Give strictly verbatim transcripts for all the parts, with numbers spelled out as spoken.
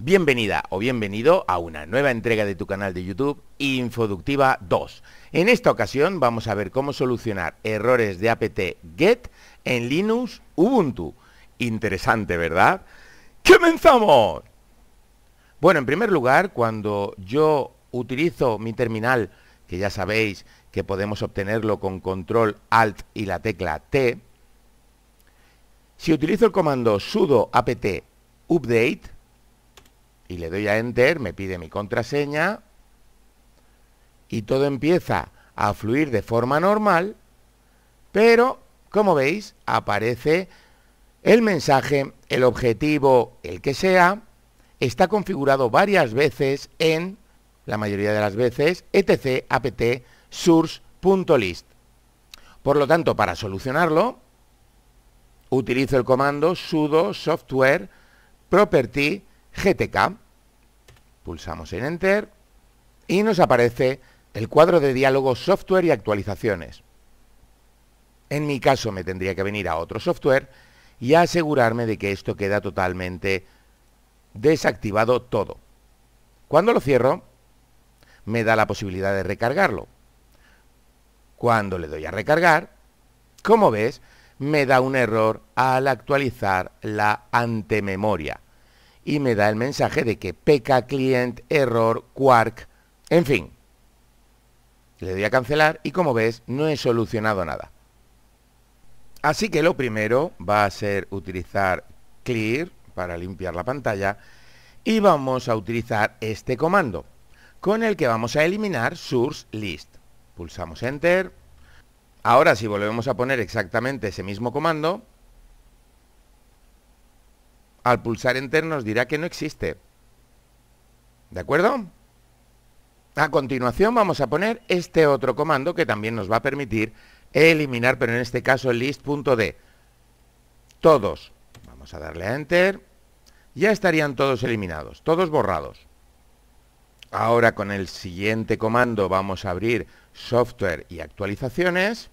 Bienvenida o bienvenido a una nueva entrega de tu canal de YouTube Infoductiva dos. En esta ocasión vamos a ver cómo solucionar errores de apt-get en Linux Ubuntu. Interesante, ¿verdad? ¡Comenzamos! Bueno, en primer lugar, cuando yo utilizo mi terminal, que ya sabéis que podemos obtenerlo con control alt y la tecla T, si utilizo el comando sudo apt-update y le doy a Enter, me pide mi contraseña y todo empieza a fluir de forma normal, pero, como veis, aparece el mensaje, el objetivo, el que sea, está configurado varias veces en, la mayoría de las veces, etc apt source.list. Por lo tanto, para solucionarlo, utilizo el comando sudo software property G T K, pulsamos en Enter y nos aparece el cuadro de diálogo software y actualizaciones. En mi caso me tendría que venir a otro software y asegurarme de que esto queda totalmente desactivado todo. Cuando lo cierro, me da la posibilidad de recargarlo. Cuando le doy a recargar, como ves, me da un error al actualizar la antememoria. Y me da el mensaje de que pkClientErrorQuark, en fin. Le doy a cancelar y, como ves, no he solucionado nada. Así que lo primero va a ser utilizar clear para limpiar la pantalla y vamos a utilizar este comando con el que vamos a eliminar source list. Pulsamos Enter. Ahora si volvemos a poner exactamente ese mismo comando, al pulsar Enter nos dirá que no existe. ¿De acuerdo? A continuación vamos a poner este otro comando que también nos va a permitir eliminar, pero en este caso list.d. Todos. Vamos a darle a Enter. Ya estarían todos eliminados, todos borrados. Ahora con el siguiente comando vamos a abrir software y actualizaciones.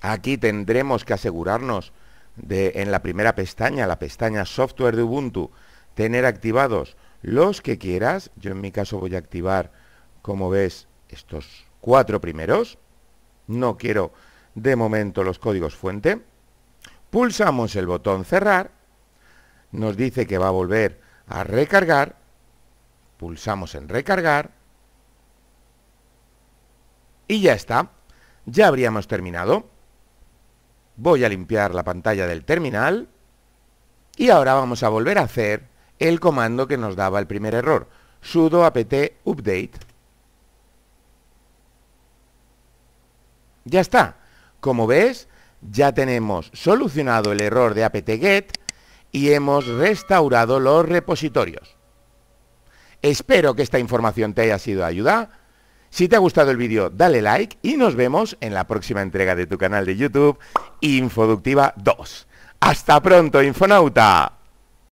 Aquí tendremos que asegurarnos de, en la primera pestaña, la pestaña software de Ubuntu, tener activados los que quieras. Yo en mi caso voy a activar, como ves, estos cuatro primeros. No quiero de momento los códigos fuente. Pulsamos el botón cerrar. Nos dice que va a volver a recargar. Pulsamos en recargar. Y ya está. Ya habríamos terminado. Voy a limpiar la pantalla del terminal y ahora vamos a volver a hacer el comando que nos daba el primer error, sudo apt-update. Ya está. Como ves, ya tenemos solucionado el error de apt-get y hemos restaurado los repositorios. Espero que esta información te haya sido de ayuda. Si te ha gustado el vídeo, dale like y nos vemos en la próxima entrega de tu canal de YouTube, Infoductiva dos. ¡Hasta pronto, Infonauta!